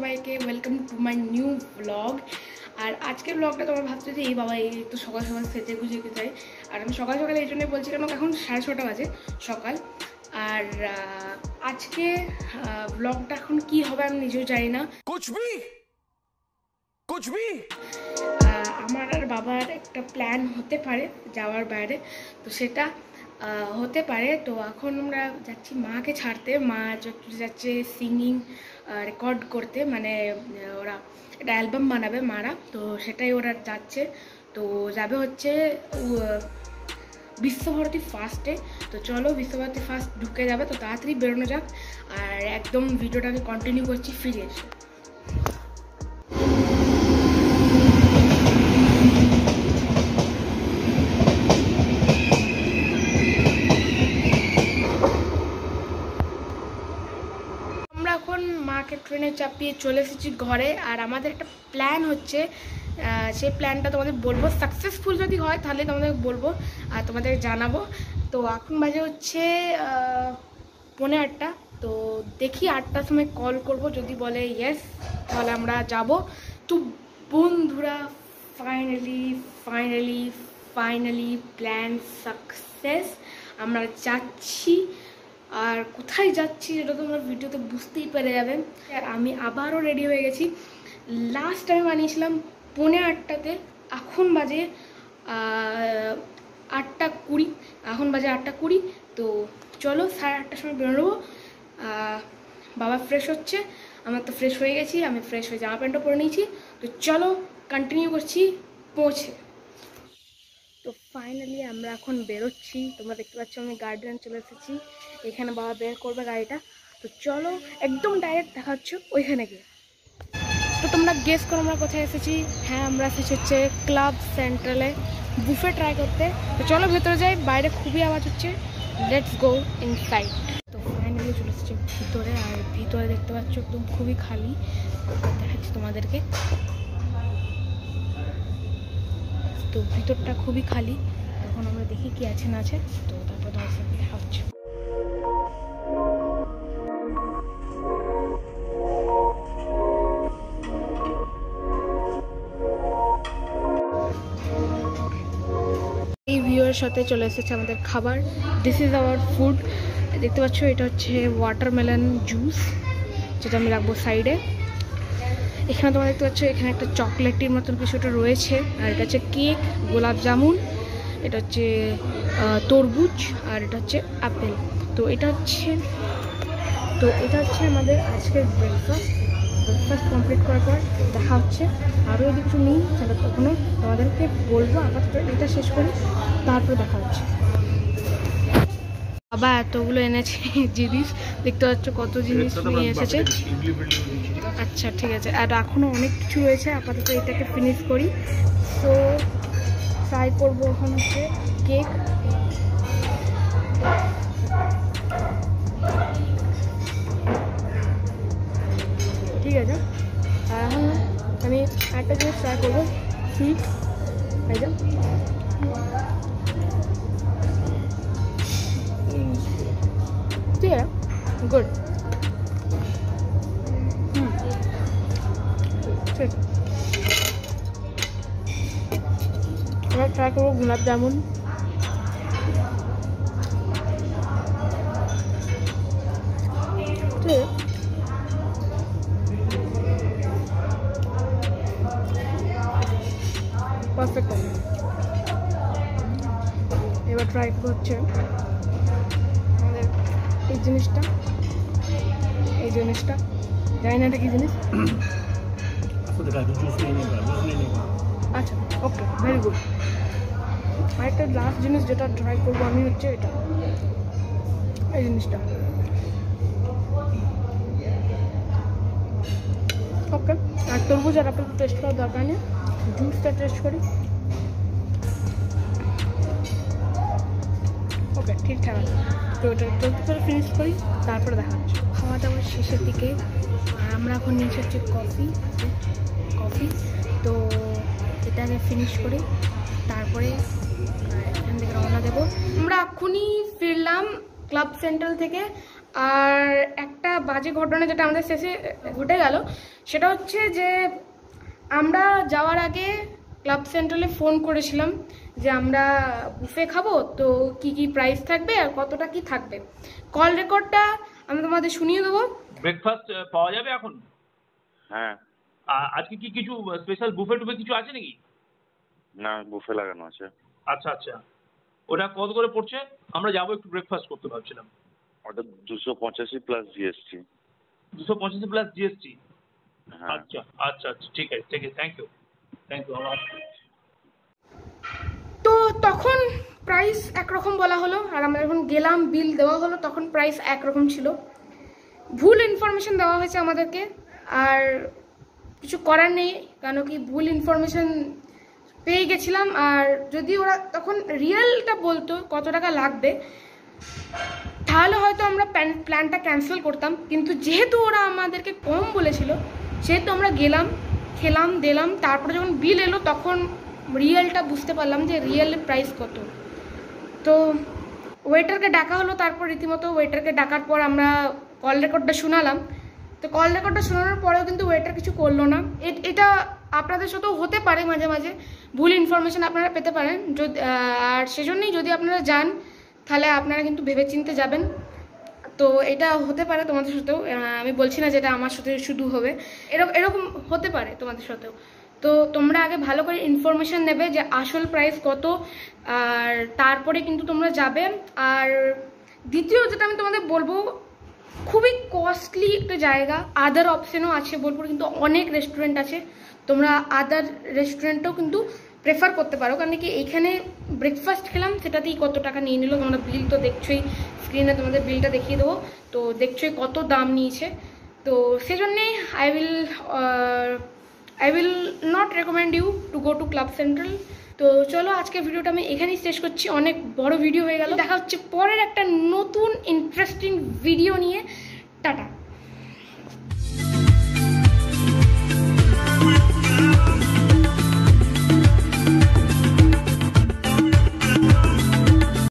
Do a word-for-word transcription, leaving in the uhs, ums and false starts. সবাইকে welcome to my new blog. আর আজকের ব্লগটা তোমরা ভাবছো যে এই বাবা এই একটু সকাল সকাল সেজে গুজে কোথায়, আর আমি সকাল সকাল এই জন্যই বলছি কারণ এখন সাড়ে ছটা বাজে সকাল। আর আজকে ব্লগটা এখন কি হবে আমি নিজেও জানি না। আমার আর বাবার একটা প্ল্যান হতে পারে যাওয়ার বাইরে, তো সেটা হতে পারে। তো এখন আমরা যাচ্ছি মাকে ছাড়তে, মা যাচ্ছে সিঙ্গিং রেকর্ড করতে, মানে ওরা একটা অ্যালবাম বানাবে মারা, তো সেটাই ওরা যাচ্ছে। তো যাবে হচ্ছে বিশ্বভারতী ফার্স্টে, তো চলো বিশ্বভারতী ফার্স্ট ঢুকে যাবে, তো তাড়াতাড়ি বেরোনো যাক। আর একদম ভিডিওটাকে কন্টিনিউ করছি ফিরে এসে। ট্রেনে চাপিয়ে চলে এসেছি ঘরে, আর আমাদের একটা প্ল্যান হচ্ছে, সেই প্ল্যানটা তোমাদের বলবো, সাকসেসফুল যদি হয় তাহলে তোমাদের বলবো আর তোমাদের জানাবো। তো এখন বাজে হচ্ছে পৌনে আটটা, তো দেখি আটটার সময় কল করব, যদি বলে ইয়েস তাহলে আমরা যাব। তো বন্ধুরা finally finally finally plan success, আমরা যাচ্ছি। আর কোথায় যাচ্ছি সেটা তোমরা ভিডিওতে বুঝতেই পেরে যাবে। আর আমি আবারও রেডি হয়ে গেছি, লাস্ট টাইম বানিয়েছিলাম পৌনে আটটাতে, এখন বাজে আটটা কুড়ি এখন বাজে আটটা কুড়ি তো চলো সাড়ে আটটার সময় বেরোবো। বাবা ফ্রেশ হচ্ছে, আমার তো ফ্রেশ হয়ে গেছি, আমি ফ্রেশ হয়ে জামা প্যান্টও পরে নিয়েছি, তো চলো কন্টিনিউ করছি পৌঁছে। তো ফাইনালি আমরা এখন বেরোচ্ছি, তোমরা দেখতে পাচ্ছ আমি গার্ডেন চলে এসেছি, এখানে বাবা বের করবে গাড়িটা, তো চলো একদম ডাইরেক্ট দেখা হচ্ছে ওইখানে গিয়ে। তো তোমরা গেস করো আমরা কোথায় এসেছি। হ্যাঁ, আমরা এসেছি হচ্ছে ক্লাব সেন্ট্রালে বুফে ট্রাই করতে, তো চলো ভেতরে যাই, বাইরে খুবই আওয়াজ হচ্ছে। Let's go inside. তো ফাইনালি চলে এসেছি ভিতরে, আর ভিতরে দেখতে পাচ্ছ একদম খুবই খালি, দেখাচ্ছি তোমাদেরকে। তো ভিতরটা খুবই খালি, তখন আমরা দেখি কি আছে না আছে, তো তারপর দর্শক দেখা হচ্ছে। এই ভিউয়ের সাথে চলে এসেছে আমাদের খাবার, দিস ইজ আওয়ার ফুড। দেখতে পাচ্ছ এটা হচ্ছে ওয়াটারমেলন জুস, যেটা আমি রাখবো সাইডে। এখানে তোমরা দেখতে পাচ্ছ এখানে একটা চকলেটের মতন কিছুটা রয়েছে, আর এটা হচ্ছে কেক, গোলাপ জামুন, এটা হচ্ছে তরমুজ, আর এটা হচ্ছে আপেল। তো এটা হচ্ছে তো এটা হচ্ছে আমাদের আজকের ব্রেকফাস্ট। ব্রেকফাস্ট কমপ্লিট করার পর দেখা হচ্ছে, আরও যদি কিছু নিই সেটা তখনও তোমাদেরকে বলবো, আপাতত এটা শেষ করি, তারপর দেখা হচ্ছে। বাবা এতগুলো এনেছে জিনিস, দেখতে পাচ্ছ কত জিনিস নিয়ে এসেছে। আচ্ছা ঠিক আছে, আর এখনও অনেক কিছু রয়েছে, আপাতত এটাকে ফিনিশ করি। সো ট্রাই করবো এখন হচ্ছে কেক, ঠিক আছে। আর এখন আমি একটা জিনিস ট্রাই করবো, ঠিক আছে। Yeah, good. Hmm. Good. I'll try to gulab jamun. Okay. Perfect. You will try to check. এই জিনিসটা এই জিনিসটা জানি না এটা কি জিনিস। আচ্ছা ওকে, ভেরি গুড। আর একটা লাস্ট জিনিস যেটা ট্রাই করবো আমি হচ্ছে এটা, এই জিনিসটা। ওকে, আর তরমুজ আর আপনার টেস্ট করার দরকার নেই, জুসটা টেস্ট করি। ওকে ঠিকঠাক আছে, তো ওটা চলতে করে ফিনিশ করি, তারপরে দেখা হচ্ছে। খাওয়া দাওয়ার শেষের দিকে আমরা এখন নিয়েছি হচ্ছে কফি কফি তো এটাকে ফিনিশ করি, তারপরে এখান থেকে রওনা দেবো। আমরা এখনই ফিরলাম ক্লাব সেন্ট্রাল থেকে, আর একটা বাজে ঘটনা যেটা আমাদের শেষে ঘটে গেল সেটা হচ্ছে যে আমরা যাওয়ার আগে ক্লাব সেন্ট্রালে ফোন করেছিলাম যে আমরা বুফে খাবো, তো কি কি প্রাইস থাকবে আর কতটা কি থাকবে। কল রেকর্ডটা আমি তোমাদের শুনিয়ে দেবো। ব্রেকফাস্ট পাওয়া যাবে এখন? হ্যাঁ। আজকে কি কিছু স্পেশাল বুফে টুফে কিছু আছে নাকি? না, বুফে লাগানো আছে। আচ্ছা আচ্ছা, ওটা কত করে পড়ছে? আমরা যাবো একটু ব্রেকফাস্ট করতে ভাবছিলাম। ওটা দুশো পঁচাশি প্লাস জিএসটি। দুশো পঁচাশি প্লাস জিএসটি? আচ্ছা আচ্ছা আচ্ছা, ঠিক আছে ঠিক আছে, থ্যাংক ইউ থ্যাংক ইউ। তো তখন প্রাইস একরকম বলা হলো, আর আমরা যখন গেলাম বিল দেওয়া হলো তখন প্রাইস একরকম ছিল। ভুল ইনফরমেশান দেওয়া হয়েছে আমাদেরকে, আর কিছু করার নেই, কেন কি ভুল ইনফরমেশান পেয়ে গেছিলাম। আর যদি ওরা তখন রিয়েলটা বলতো কত টাকা লাগবে তাহলে হয়তো আমরা প্ল্যানটা ক্যান্সেল করতাম, কিন্তু যেহেতু ওরা আমাদেরকে কম বলেছিল সেহেতু আমরা গেলাম, খেলাম দিলাম। তারপরে যখন বিল এলো তখন রিয়েলটা বুঝতে পারলাম যে রিয়েল প্রাইস কত। তো ওয়েটারকে ডাকা হলো, তারপর রীতিমতো ওয়েটারকে ডাকার পর আমরা কল রেকর্ডটা শোনালাম। তো কল রেকর্ডটা শোনানোর পরেও কিন্তু ওয়েটার কিছু করলো না। এটা আপনাদের সাথেও হতে পারে, মাঝে মাঝে ভুল ইনফরমেশান আপনারা পেতে পারেন, যদি আর সেজন্যই যদি আপনারা যান তাহলে আপনারা কিন্তু ভেবেচিন্তে যাবেন। তো এটা হতে পারে তোমাদের সাথেও, আমি বলছি না যেটা আমার সাথে শুধু হবে, এরকম এরকম হতে পারে তোমাদের সাথেও। তো তোমরা আগে ভালো করে ইনফরমেশান নেবে যে আসল প্রাইস কত, আর তারপরে কিন্তু তোমরা যাবে। আর দ্বিতীয় যেটা আমি তোমাদের বলবো, খুবই কস্টলি একটা জায়গা। আদার অপশানও আছে বোলপুর, কিন্তু অনেক রেস্টুরেন্ট আছে, তোমরা আদার রেস্টুরেন্টও কিন্তু প্রেফার করতে পারো, কারণ কি এইখানে ব্রেকফাস্ট খেলাম সেটাতেই কত টাকা নিয়ে নিল। তোমরা বিল তো দেখছোই, স্ক্রিনে তোমাদের বিলটা দেখিয়ে দেবো, তো দেখছোই কত দাম নিয়েছে। তো সেজন্যে I will I will not recommend you to go to club central. তো চলো আজকে ভিডিওটা আমি এখানেই শেষ করছি, অনেক বড় ভিডিও হয়ে গেল। দেখা হচ্ছে পরের একটা নতুন ইন্টারেস্টিং ভিডিও নিয়ে। টাটা।